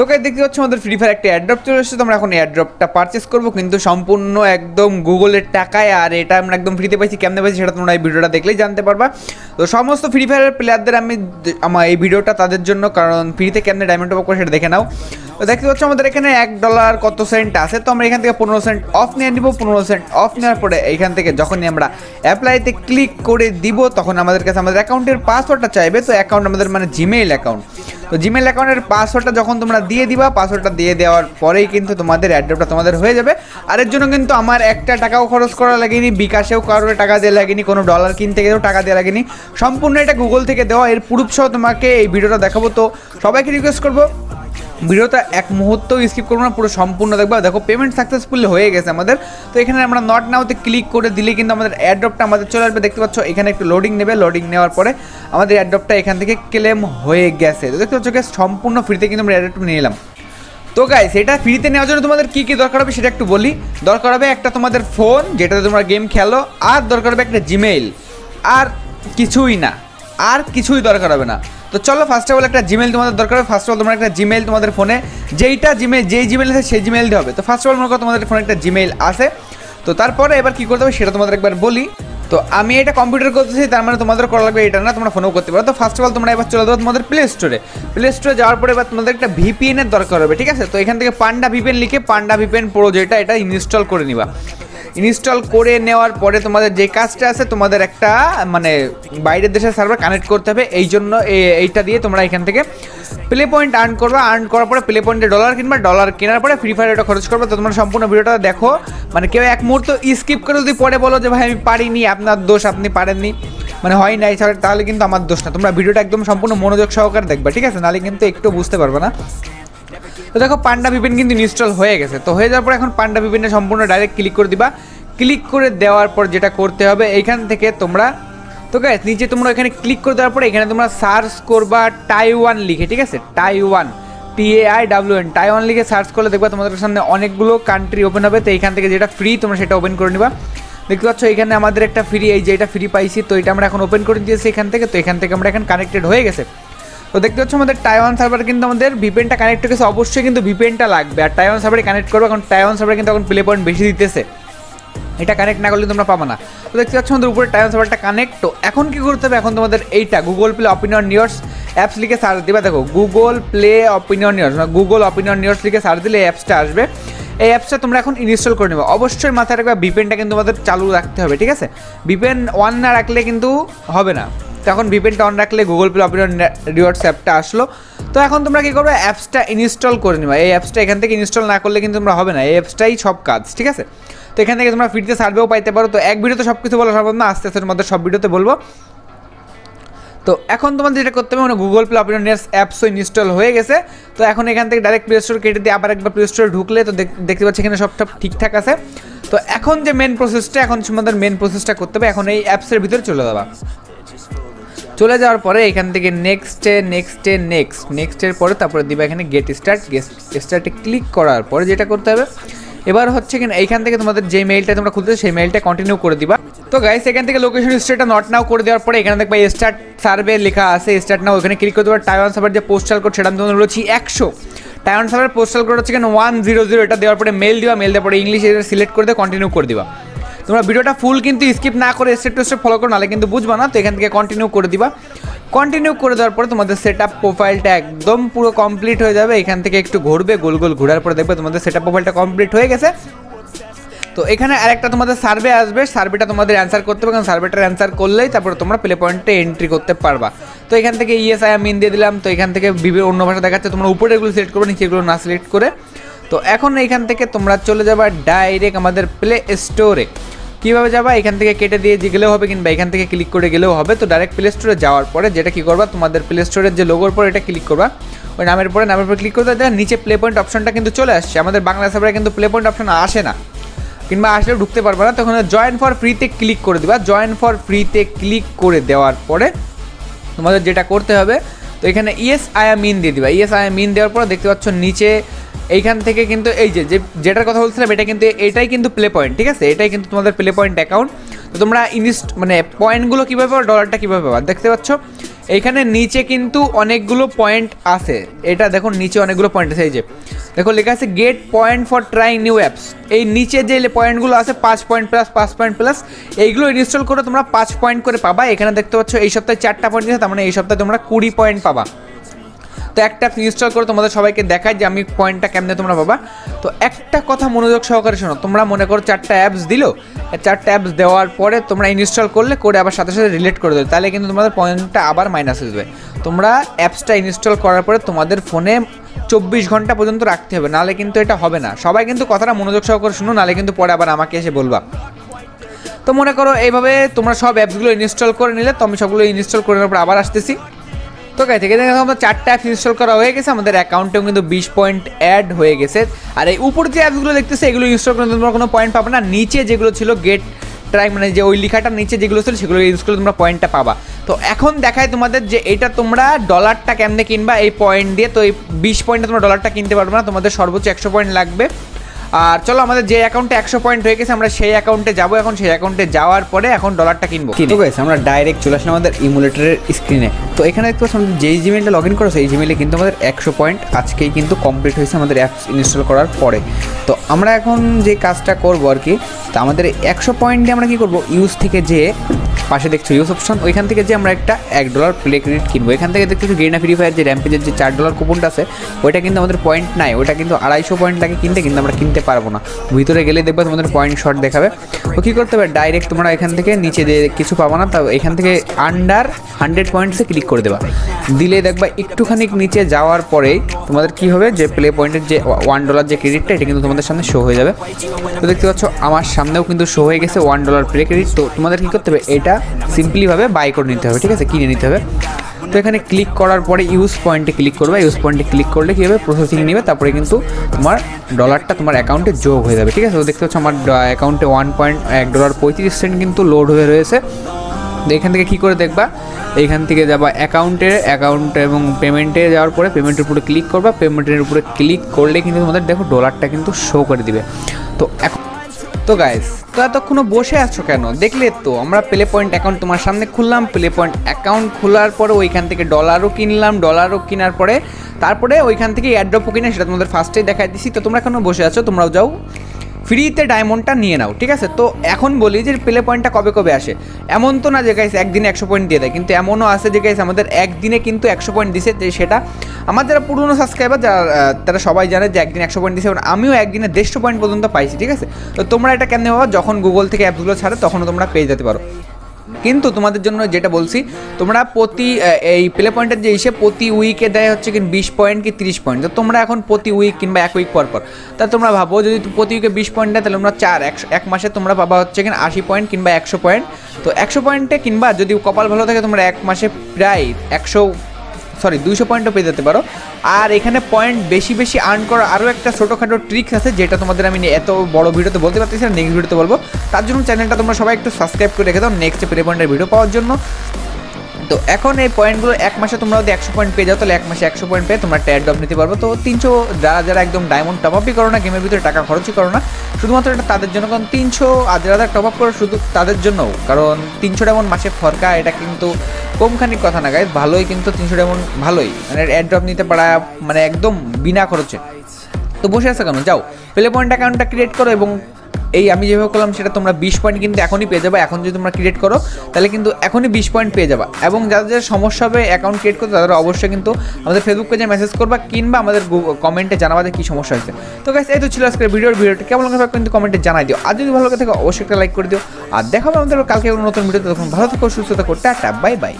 तो गाइस देखते পাচ্ছ আমাদের ফ্রি ফায়ার একটা এয়ারড্রপ চলে এসেছে। তো আমরা এখন এয়ারড্রপটা পারচেজ করব, কিন্তু সম্পূর্ণ একদম গুগলের টাকায়। আর এটা আমরা একদম ফ্রিতে পাইছি, কেমনে পাইছি সেটা তোমরা এই ভিডিওটা দেখলেই জানতে পারবা। তো সমস্ত ফ্রি ফায়ারের প্লেয়ারদের আমার এই ভিডিওটা তাদের জন্য, কারণ ফ্রিতে কেমনে ডায়মন্ড টপ করে সেটা দেখে নাও। তো দেখতে পাচ্ছ আমাদের এখানে $1 কত সেন্ট আছে। তো আমরা এখান থেকে 15 সেন্ট অফ নিয়ে নিব। 15 সেন্ট অফ নেওয়ার পরে এখান থেকে যখনই আমরা অ্যাপ্লাইতে ক্লিক করে দিব, তখন আমাদের কাছে আমাদের অ্যাকাউন্টের পাসওয়ার্ডটা চাইবে। তো অ্যাকাউন্ট আমাদের মানে জিমেইল অ্যাকাউন্ট। তো জিমেইল অ্যাকাউন্টের পাসওয়ার্ডটা যখন তোমরা দিয়ে দিবা, পাসওয়ার্ডটা দিয়ে দেওয়ার পরেই কিন্তু তোমাদের অ্যাড্রপটা তোমাদের হয়ে যাবে। আর এর জন্য কিন্তু আমার একটা টাকাও খরচ করা লাগেনি, বিকাশেও কারোর টাকা দেওয়া লাগেনি, কোনো ডলার কিনতে গেলেও টাকা দেওয়া লাগেনি, সম্পূর্ণ এটা গুগল থেকে দেওয়া। এর প্রুফসহ তোমাকে এই ভিডিওটা দেখাবো। তো সবাইকে রিকোয়েস্ট করবো ভিডিওটা এক মুহূর্তেও স্কিপ করবো না, পুরো সম্পূর্ণ দেখবা। দেখো পেমেন্ট সাকসেসফুল হয়ে গেছে আমাদের। তো এখানে আমরা নট নাওতে ক্লিক করে দিলে কিন্তু আমাদের অ্যাড্রপটা আমাদের চলে আসবে। দেখতে পাচ্ছ এখানে একটু লোডিং নেবে, লোডিং নেওয়ার পরে আমাদের অ্যাড্রপটা এখান থেকে ক্লেম হয়ে গেছে। তো দেখতে পাচ্ছ সম্পূর্ণ ফ্রিতে কিন্তু আমরা অ্যাড্রপটা নিয়ে নিলাম। তো গাইস এটা ফ্রিতে নেওয়ার জন্য তোমাদের কী কী দরকার হবে সেটা একটু বলি। দরকার হবে একটা তোমাদের ফোন যেটাতে তোমরা গেম খেলো, আর দরকার হবে একটা জিমেইল, আর কিছুই না, আর কিছুই দরকার হবে না। তো চলো ফার্স্ট অফ অল একটা জিমেইল তোমাদের দরকার হবে। ফার্স্ট অফ অল তোমরা একটা জিমেইল তোমাদের ফোনে যেই জিমেইল আছে সেই জিমেইল দিয়ে হবে। তো ফার্স্ট অফ অল মনে করো তোমাদের ফোনে একটা জিমেইল আছে। তো তারপরে এবার কী করতে হবে সেটা তোমাদের একবার বলি। তো আমি এটা কম্পিউটার করতেছি, তার মানে তোমাদের করা লাগবে এটা না, তোমরা ফোনও করতে পারো। তো ফার্স্ট অফ অল তোমরা এবার চলে যাবো তোমাদের প্লে স্টোরে। প্লে স্টোরে যাওয়ার পরে এবার তোমাদের একটা ভিপিএনের দরকার হবে, ঠিক আছে? তো এখান থেকে পান্ডা ভিপিএন লিখে পান্ডা ভিপিএন প্রো যেটা, এটা ইনস্টল করে নিবা। ইনস্টল করে নেওয়ার পরে তোমাদের যে কাজটা আছে, তোমাদের একটা মানে বাইরের দেশের সার্ভার কানেক্ট করতে হবে। এই জন্য এইটা দিয়ে তোমরা এখান থেকে প্লে পয়েন্ট আর্ন করবা। আর্ন করার পরে প্লে পয়েন্টে $, কিংবা $, কেনার পরে ফ্রি ফায়ার এটা খরচ করবে। তো তোমরা সম্পূর্ণ ভিডিওটা দেখো, মানে কেউ এক মুহূর্ত স্কিপ করে যদি পরে বলো যে ভাই আমি পারিনি, আপনার দোষ, আপনি পারেননি, মানে হয় নাই স্যার, তাহলে কিন্তু আমার দোষ না। তোমরা ভিডিওটা একদম সম্পূর্ণ মনোযোগ সহকারে দেখবা, ঠিক আছে? নাহলে কিন্তু একটু বুঝতে পারবে না। তো দেখো পান্ডা ভিপিএন কিন্তু ইনস্টল হয়ে গেছে। তো হয়ে যাওয়ার পর এখন পান্ডা ভিপিএনটা সম্পূর্ণ ডাইরেক্ট ক্লিক করে দিবা। ক্লিক করে দেওয়ার পর যেটা করতে হবে এইখান থেকে তোমরা, তো গাইস নিচে তোমরা এখানে ক্লিক করে দেওয়ার পর এখানে তোমরা সার্চ করবা টাইওয়ান লিখে, ঠিক আছে? টাইওয়ান TAIWAN টাইওয়ান লিখে সার্চ করলে দেখবা তোমাদের সামনে অনেকগুলো কান্ট্রি ওপেন হবে। তো এইখান থেকে যেটা ফ্রি তোমরা সেটা ওপেন করে নিবা। দেখতে পাচ্ছ এখানে আমাদের একটা ফ্রি, এই যে এটা ফ্রি পাইছি, তো এটা আমরা এখন ওপেন করে দিয়েছি এখান থেকে। তো এখান থেকে আমরা এখন কানেক্টেড হয়ে গেছে। তো দেখতে পাচ্ছ আমাদের টাইওয়ান সার্ভার কিন্তু আমাদের ভিপিএনটা কানেক্ট হয়ে গেছে। অবশ্যই কিন্তু ভিপিএনটা লাগবে, আর টাইওয়ান সার্ভারে কানেক্ট করবে, কারণ টাইওয়ান সার্ভারে কিন্তু এখন প্লে পয়েন্ট বেশি দিতেছে। এটা কানেক্ট না করলে তোমরা পাবা না। তো দেখতে পাচ্ছ আমাদের উপরে টাইওয়ান সার্ভারটা কানেক্ট। তো এখন কী করতে হবে, এখন তোমাদের এইটা Google play opinion news apps লিখে সার্চ দিবা। দেখো Google play opinion news, Google opinion news লিখে সার্চ দিলে এই অ্যাপসটা আসবে। এই অ্যাপসটা তোমরা এখন ইনস্টল করে নেবে। অবশ্যই মাথায় রাখবে ভিপিএনটা কিন্তু তোমাদের চালু রাখতে হবে, ঠিক আছে? ভিপিএন অন না রাখলে কিন্তু হবে না। তো এখন ভিপিএনটা অন রাখলে গুগল প্লে অপিনিয়ন রিওয়ার্ডস অ্যাপটা আসলো। তো এখন তোমরা কী করবে, অ্যাপসটা ইনস্টল করে নেবে। এই অ্যাপসটা এখান থেকে ইনস্টল না করলে কিন্তু তোমরা হবে না, এই অ্যাপসটাই সব কাজ, ঠিক আছে? তো এখান থেকে তোমরা ফ্রিতে সার্ভেও পাইতে পারো। তো এক ভিডিওতে সব কিছু বলা সম্ভব না, আস্তে আস্তে তোমাদের সব ভিডিওতে বলবো। তো এখন তোমাদের যেটা করতে হবে, মানে গুগল প্লে অপিনিয়ন অ্যাপসও ইনস্টল হয়ে গেছে। তো এখন এখান থেকে ডাইরেক্ট প্লে স্টোর কেটে দিয়ে আবার একবার প্লে স্টোরে ঢুকলে তো দেখতে পাচ্ছি এখানে সব ঠিকঠাক আছে। তো এখন যে মেন প্রসেসটা, এখন তোমাদের মেন প্রসেসটা করতে হবে, এখন এই অ্যাপসের ভিতরে চলে যাবা। চলে যাওয়ার পরে এখান থেকে নেক্সটের পরে তারপরে দিবা এখানে গেট স্টার্ট। গেট স্টার্টে ক্লিক করার পরে যেটা করতে হবে এবার হচ্ছে কিনা, এইখান থেকে তোমাদের যে মেইলটা তোমরা খুলতেছো সেই মেইলটা কন্টিনিউ করে দিবা। তো গাইস এখান থেকে লোকেশন স্টেটটা নট নাও করে দেওয়ার পরে এখানে দেখবা স্টার্ট সার্ভে লেখা আছে, স্টার্ট নাও, ওখানে ক্লিক করে দেওয়ার। টাইওয়ান সার্ভার যে পোস্টাল কোড সেটা আমি তোমাদের বলেছি 100, টাইওয়ান সার্ভার পোস্টাল কোড হচ্ছে কিনা 100। এটা দেওয়ার পরে মেল দিবা, মেল দেওয়ার পরে ইংলিশ এটা সিলেক্ট করে দিয়ে কন্টিনিউ করে দিবা। তোমরা ভিডিওটা ফুল কিন্তু স্কিপ না করে স্টেপ টু স্টেপ ফলো করো, নাহলে কিন্তু বুঝবা না। তো এখান থেকে কন্টিনিউ করে দিবা। কন্টিনিউ করে দেওয়ার পরে তোমাদের সেট আপ প্রোফাইলটা একদম পুরো কমপ্লিট হয়ে যাবে। এখান থেকে একটু ঘুরবে, গোল গোল ঘোরার পরে দেখবে তোমাদের সেট আপ প্রোফাইলটা কমপ্লিট হয়ে গেছে। তো এখানে আরেকটা তোমাদের সার্ভে আসবে, সার্ভেটা তোমাদের অ্যান্সার করতে হবে, কারণ সার্ভেটার অ্যান্সার করলেই তারপরে তোমরা প্লে পয়েন্টে এন্ট্রি করতে পারবা। তো এখান থেকে ISIM দিয়ে দিলাম। তো এখান থেকে বিভিন্ন অন্য ভাষা দেখাচ্ছে, তোমরা উপরেগুলো সিলেক্ট করবে, নিচেগুলো না সিলেক্ট করে। তো এখন এইখান থেকে তোমরা চলে যাবা ডাইরেক্ট আমাদের প্লে স্টোরে। কীভাবে যাবা, এখান থেকে কেটে দিয়ে গেলেও হবে, কিংবা এখান থেকে ক্লিক করে গেলেও হবে। তো ডাইরেক্ট প্লে স্টোরে যাওয়ার পরে যেটা কী করবা, তোমাদের প্লে স্টোরের যে লোগোর পর এটা ক্লিক করবা, ওই নামের পরে ক্লিক করতে দেওয়া নিচে প্লে পয়েন্ট অপশনটা কিন্তু চলে আসছে। আমাদের বাংলা সার্ভারে কিন্তু প্লে পয়েন্ট অপশন আসে না, কিংবা আসলেও ঢুকতে পারবে না। তখন জয়েন ফর ফ্রিতে ক্লিক করে দেবা। জয়েন ফর ফ্রিতে ক্লিক করে দেওয়ার পরে তোমাদের যেটা করতে হবে, তো এখানে ISIM দিয়ে দিবা। ISIM দেওয়ার পরে দেখতে পাচ্ছ নিচে এইখান থেকে কিন্তু এই যে যেটার কথা বলছিলাম, এটা কিন্তু এটাই কিন্তু প্লে পয়েন্ট, ঠিক আছে? এটাই কিন্তু তোমাদের প্লে পয়েন্ট অ্যাকাউন্ট। তো তোমরা মানে পয়েন্টগুলো কীভাবে পাবো, ডলারটা কীভাবে পাবা দেখতে পাচ্ছ एखाने नीचे किन्तु अनेकगुलो पॉइंट आसे एटा देखो नीचे अनेकगुलो पॉइंट आसे जे देखो लेखा आछे get point for trying new apps ए नीचे जे पॉइंटगुलो आसे 5 पॉइंट प्लस 5 पॉइंट प्लस एइगुलो इनस्टल करे तोमरा 5 पॉइंट करे पाबा। एखाने देखते पाच्छो एइ सप्ताहे 4टा पॉइंट दिएছে तार माने एइ सप्ताहे तोमरा 20 पॉइंट पाबा। तो एक ऐप इन्स्टल करो तुम्हारा सबाई के देखा जो पॉइंट कैमने तुम्हारा पा। तो एक कथा मनोयोग सहकारे शोनो तुम्हारा मन करो 4टा एप्स दिल 4टा एप्स देवार परे तुम्हारा इन्स्टल कर ले साथे रिलेट कर दो ताहले किन्तु तुम्हारा पॉइंट आबार माइनस हो जाए। तुम्हारा एप्सटा इन्स्टल करार पर तुम्हारे फोने 24 घंटा पर्यन्त रखते हैं नाले किन्तु एटा होबे ना। सबाई किन्तु कथाटा मनोयोग सहकारे शोनो नाले किन्तु परे आबार आमाके एसे बोलबा। तो मने करो एइभाबे तुम्हारा सब एप्सगुलो इन्स्टल करे निले। तो आमि सबगुलो इन्स्टल करार पर आबार आसतेछि। तो गाइस এখানে দেখো আমরা 4টা অ্যাপ ইনস্টল করা হয়ে গেছে, আমাদের অ্যাকাউন্টেও কিন্তু 20 পয়েন্ট অ্যাড হয়ে গেছে। আর এই উপরে যে অ্যাপগুলো দেখতেছে এগুলো ইনস্টল করলে তোমরা কোনো পয়েন্ট পাবে না, নিচে যেগুলো ছিল গেট ট্রাই মানে যে ওই লেখাটা নিচে যেগুলো ছিল সেগুলো ইউজ করলে তোমরা পয়েন্টটা পাবা। তো এখন দেখাই তোমাদের যে এটা তোমরা ডলারটা কেমনে কিনবা এই পয়েন্ট দিয়ে। তো এই 20 পয়েন্টে তোমরা ডলারটা কিনতে পারবে না, তোমাদের সর্বোচ্চ 100 পয়েন্ট লাগবে। আর চলো আমাদের যে অ্যাকাউন্টে 100 পয়েন্ট হয়ে গেছে আমরা সেই অ্যাকাউন্টে যাব, এখন সেই অ্যাকাউন্টে যাওয়ার পরে এখন ডলারটা কিনবো। তো गाइस আমরা ডাইরেক্ট চলে আসলাম আমাদের ইমুলেটরের স্ক্রিনে। তো এখানে দেখতে পাচ্ছেন যেই জিমেইলটা লগইন করেছে এই জিমেইলে কিন্তু আমাদের 100 পয়েন্ট আজকেই কিন্তু কমপ্লিট হয়েছে আমাদের অ্যাপস ইনস্টল করার পরে। তো আমরা এখন যে কাজটা করব আর কি, তো আমাদের 100 পয়েন্ট দিয়ে আমরা কি করব, ইউজ থেকে যে পাশে দেখছো ইউজ অপশন ওইখান থেকে যে আমরা একটা $1 প্লে ক্রেডিট কিনবো। এখান থেকে দেখতেছো গেরিনা ফ্রি ফায়ার যে র্যাম্পেজের যে $4 কুপনটা আছে ওইটা কিন্তু আমাদের পয়েন্ট নাই, ওইটা কিন্তু 250 পয়েন্ট লাগে কিনতে, কিন্তু আমরা কিনতে পারবো না। ভিতরে গেলে দেখবে তোমাদের পয়েন্ট শর্ট দেখাবে। তো কী করতে হবে ডাইরেক্ট তোমরা এখান থেকে নিচে দিয়ে কিছু পাবো না, তবে এখান থেকে আন্ডার 100 পয়েন্টসে ক্লিক করে দেবা, দিলে দেখবা একটুখানি নিচে যাওয়ার পরেই তোমাদের কী হবে যে প্লে পয়েন্টের যে $1 যে ক্রেডিটটা এটা কিন্তু তোমাদের সামনে শো হয়ে যাবে। তো দেখতে পাচ্ছ আমার সামনেও কিন্তু শো হয়ে গেছে $1 প্লে ক্রেডিট। তো তোমাদের কী করতে হবে এটা সিম্পলি ভাবে বাই করে নিতে হবে, ঠিক আছে, কিনে নিতে হবে। তো এখানে ক্লিক করার পরে ইউজ পয়েন্টে ক্লিক করবে, ইউজ পয়েন্টে ক্লিক করলে কী হবে প্রসেসিং নেবে, তারপরে কিন্তু তোমার ডলারটা তোমার অ্যাকাউন্টে যোগ হয়ে যাবে, ঠিক আছে। তো দেখতে পাচ্ছ আমার অ্যাকাউন্টে $1.35 কিন্তু লোড হয়ে রয়েছে। তো এখান থেকে কী করে দেখবা এইখান থেকে যাবা অ্যাকাউন্ট এবং পেমেন্টে যাওয়ার পরে পেমেন্টের উপরে ক্লিক করবা, পেমেন্টের উপরে ক্লিক করলে কিন্তু তোমাদের দেখো ডলারটা কিন্তু শো করে দিবে। তো এখন তো গাইস তো এতক্ষণও বসে আছো কেন, দেখলে তো আমরা প্লে পয়েন্ট অ্যাকাউন্ট তোমার সামনে খুললাম, প্লে পয়েন্ট অ্যাকাউন্ট খোলার পরে ওইখান থেকে ডলারও কিনলাম, ডলারও কেনার পরে তারপরে ওইখান থেকে এয়ারড্রপও কিনে সেটা তোমাদের ফার্স্টেই দেখাই দিছি। তো তোমরা এখনও বসে আছো, তোমরাও যাও ফ্রিতে ডায়মন্ডটা নিয়ে নাও, ঠিক আছে। তো এখন বলি যে প্লে পয়েন্টটা কবে কবে আসে, এমন তো না যে গাইস একদিনে 100 পয়েন্ট দিয়ে দেয়, কিন্তু এমনও আসে যে গাইস আমাদের একদিনে কিন্তু 100 পয়েন্ট দিছে। সেটা আমার যারা পুরনো সাবস্ক্রাইবার যারা তারা সবাই জানে যে একদিন 100 পয়েন্ট দিছে, এবং আমিও একদিনে 150 পয়েন্ট পর্যন্ত পাইছি, ঠিক আছে। তো তোমরা এটা কেমনে পাবা, যখন গুগল থেকে অ্যাপসগুলো ছাড়ে তখন তোমরা পেয়ে যেতে পারো। কিন্তু তোমাদের জন্য যেটা বলছি তোমরা প্রতি এই প্লে পয়েন্টের যে হিসেব প্রতি উইকে দেয় হচ্ছে কি 20 পয়েন্ট কি 30 পয়েন্ট। তো তোমরা এখন প্রতি উইক কিংবা এক উইক পর পর তা তোমরা ভাবো যদি প্রতি উইকে 20 পয়েন্ট দেয় তাহলে তোমরা 1 মাসে তোমরা পাবা হচ্ছে কি 80 পয়েন্ট কিংবা 100 পয়েন্ট। তো 100 পয়েন্টে কিংবা যদি কপাল ভালো থাকে তোমরা 1 মাসে প্রায় 200 পয়েন্টও পেয়ে যেতে পারো। আর এখানে পয়েন্ট বেশি বেশি আর্ন করার আরও একটা ছোটোখাটো ট্রিক্স আছে যেটা তোমাদের আমি এত বড় ভিডিওতে বলতে পারতেছি না, নেক্সট ভিডিওতে বলবো। তার জন্য চ্যানেলটা তোমরা সবাই একটু সাবস্ক্রাইব করে রেখে দাও নেক্সট প্লে পয়েন্টের ভিডিও পাওয়ার জন্য। তো এখন এই পয়েন্টগুলো 1 মাসে তোমরা যদি 100 পয়েন্ট পেয়ে যাও তাহলে 1 মাসে 100 পয়েন্ট পেয়ে তোমরা এয়ারড্রপ নিতে পারবো। তো 300 যারা একদম ডায়মন্ড টপ আপই করো না, গেমের ভিতরে টাকা খরচই করো না, শুধুমাত্র এটা তাদের জন্য, কারণ 300 আর যারা টপ আপ করো শুধু তাদের জন্য, কারণ 300 ডায়মন্ড মাসে ফরকা এটা কিন্তু কমখানি কথা না গাইস, ভালোই কিন্তু 300 ডায়মন্ড ভালোই, মানে এয়ারড্রপ নিতে পারা মানে একদম বিনা খরচে। তো বসে আসো কেন, যাও প্লে পয়েন্ট অ্যাকাউন্টটা ক্রিয়েট করো এবং এই আমি যেভাবে করলাম সেটা তোমরা 20 পয়েন্ট কিন্তু এখনই পেয়ে যাবে। এখন যদি তোমরা ক্রিয়েট করো তাহলে কিন্তু এখনই 20 পয়েন্ট পেয়ে যাবে। এবং যাদের সমস্যা হবে অ্যাকাউন্ট ক্রিয়েট করতে তাদের অবশ্যই কিন্তু আমাদের ফেসবুক পেজে মেসেজ করবা কিংবা আমাদের কমেন্টে জানাবা যে কী সমস্যা হয়েছে। তো গাইস এই তো ছিল আজকের ভিডিওটা কেমন লাগবে কিন্তু কমেন্টে জানাই দিও, আর যদি ভালো লাগে থাকে অবশ্যই একটা লাইক করে দিও। আর দেখা হবে আমাদের কালকে নতুন ভিডিওতে, তখন ভালো থাকো, সুস্থ থাকো, টাটা, বাই বাই।